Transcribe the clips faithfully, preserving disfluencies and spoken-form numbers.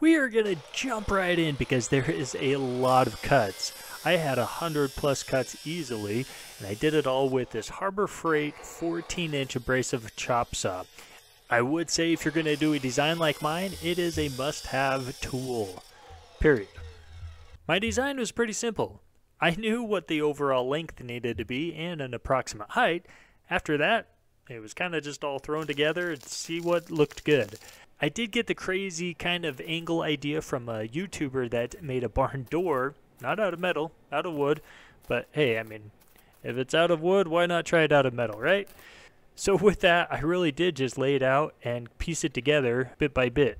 we are gonna jump right in because there is a lot of cuts. I had a hundred plus cuts easily, and I did it all with this Harbor Freight fourteen inch abrasive chop saw. I would say if you're gonna do a design like mine, it is a must-have tool, period. My design was pretty simple. I knew what the overall length needed to be and an approximate height. After that, it was kind of just all thrown together and see what looked good. I did get the crazy kind of angle idea from a YouTuber that made a barn door, not out of metal, out of wood, but hey, I mean, if it's out of wood, why not try it out of metal, right? So with that, I really did just lay it out and piece it together bit by bit.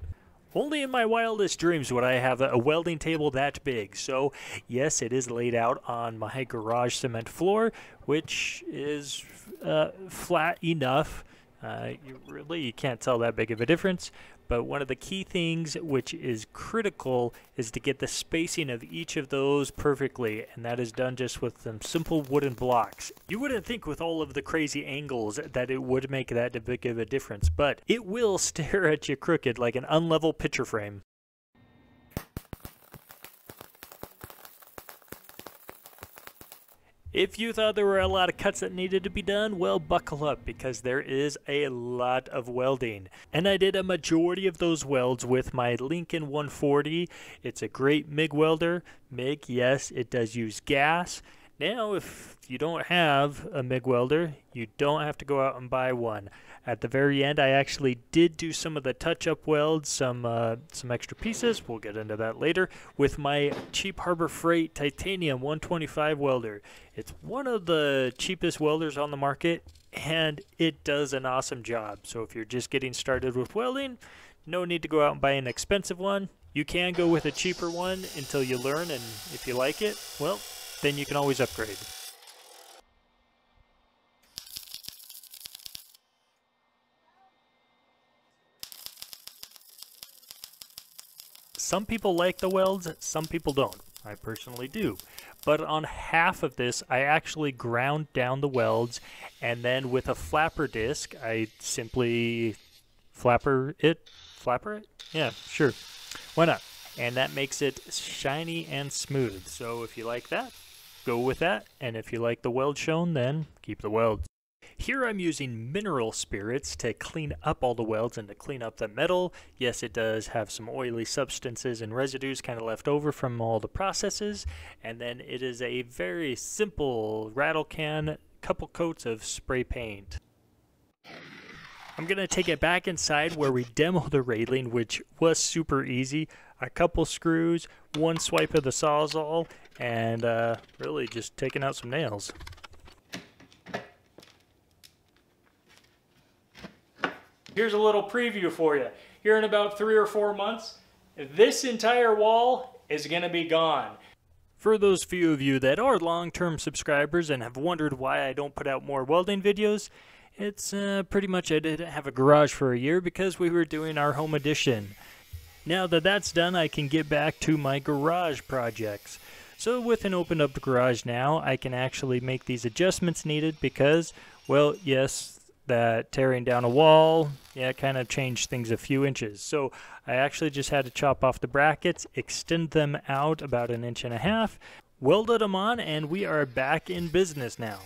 Only in my wildest dreams would I have a welding table that big, so yes, it is laid out on my garage cement floor, which is uh, flat enough. Uh, you really you can't tell that big of a difference, but one of the key things which is critical is to get the spacing of each of those perfectly, and that is done just with some simple wooden blocks. You wouldn't think with all of the crazy angles that it would make that big of a difference, but it will stare at you crooked like an unlevel picture frame. If you thought there were a lot of cuts that needed to be done, well, buckle up because there is a lot of welding. And I did a majority of those welds with my Lincoln one forty. It's a great M I G welder. M I G, yes, it does use gas. Now, if you don't have a M I G welder, you don't have to go out and buy one. At the very end, I actually did do some of the touch-up welds, some uh, some extra pieces, we'll get into that later, with my cheap Harbor Freight titanium one twenty-five welder. It's one of the cheapest welders on the market, and it does an awesome job. So if you're just getting started with welding, no need to go out and buy an expensive one. You can go with a cheaper one until you learn, and if you like it, well, then you can always upgrade. Some people like the welds, some people don't. I personally do. But on half of this, I actually ground down the welds, and then with a flapper disc, I simply flapper it? Flapper it? Yeah, sure. Why not? And that makes it shiny and smooth. So if you like that, go with that. And if you like the weld shown, then keep the welds. Here I'm using mineral spirits to clean up all the welds and to clean up the metal. Yes, it does have some oily substances and residues kind of left over from all the processes. And then it is a very simple rattle can, couple coats of spray paint. I'm going to take it back inside where we demoed the railing, which was super easy. A couple screws, one swipe of the Sawzall, and uh, really just taking out some nails. Here's a little preview for you. Here in about three or four months, this entire wall is going to be gone. For those few of you that are long-term subscribers and have wondered why I don't put out more welding videos, it's uh, pretty much I didn't have a garage for a year because we were doing our home edition. Now that that's done, I can get back to my garage projects. So with an opened up garage now, I can actually make these adjustments needed because, well, yes, that tearing down a wall, yeah, kind of changed things a few inches. So I actually just had to chop off the brackets, extend them out about an inch and a half, welded them on, and we are back in business now.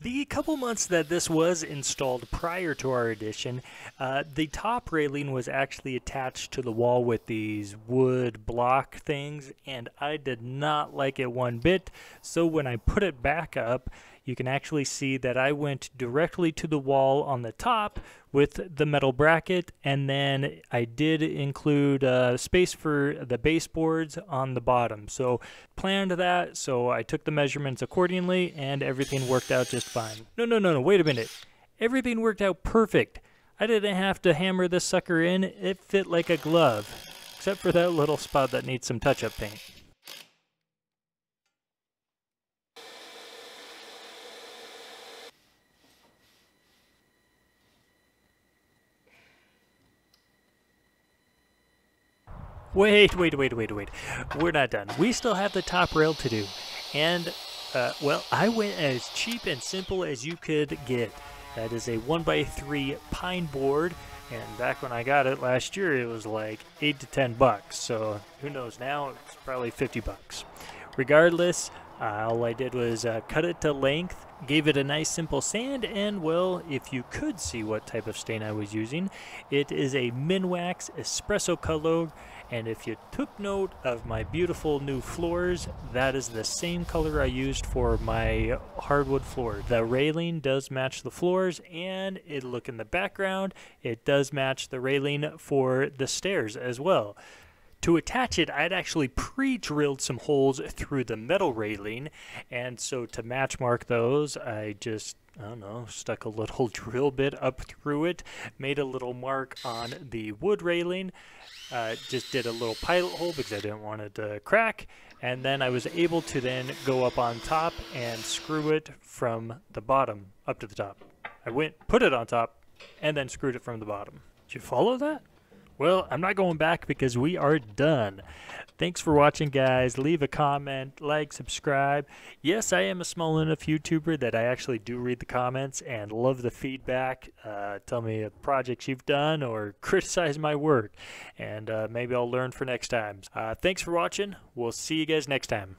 The couple months that this was installed prior to our addition, uh, the top railing was actually attached to the wall with these wood block things, and I did not like it one bit. So when I put it back up, you can actually see that I went directly to the wall on the top with the metal bracket, and then I did include uh, space for the baseboards on the bottom. So planned that, so I took the measurements accordingly, and everything worked out just fine. No, no, no, no, wait a minute. Everything worked out perfect. I didn't have to hammer this sucker in. It fit like a glove, except for that little spot that needs some touch-up paint. Wait, wait, wait, wait, wait. We're not done. We still have the top rail to do. And Uh, well, I went as cheap and simple as you could get. That is a one by three pine board, and back when I got it last year, it was like eight to ten bucks, so who knows now, it's probably fifty bucks. Regardless, uh, all I did was uh, cut it to length, gave it a nice simple sand, and well, if you could see what type of stain I was using, it is a Minwax Espresso color, and if you took note of my beautiful new floors, that is the same color I used for my hardwood floor. The railing does match the floors, and it look in the background, it does match the railing for the stairs as well. To attach it, I'd actually pre-drilled some holes through the metal railing, and so to match mark those, I just, I don't know, stuck a little drill bit up through it, made a little mark on the wood railing, uh, just did a little pilot hole because I didn't want it to crack, and then I was able to then go up on top and screw it from the bottom up to the top. I went, put it on top, and then screwed it from the bottom. Did you follow that? Well, I'm not going back because we are done. Thanks for watching, guys. Leave a comment, like, subscribe. Yes, I am a small enough YouTuber that I actually do read the comments and love the feedback. Uh, tell me projects you've done or criticize my work, and uh, maybe I'll learn for next time. Uh, thanks for watching. We'll see you guys next time.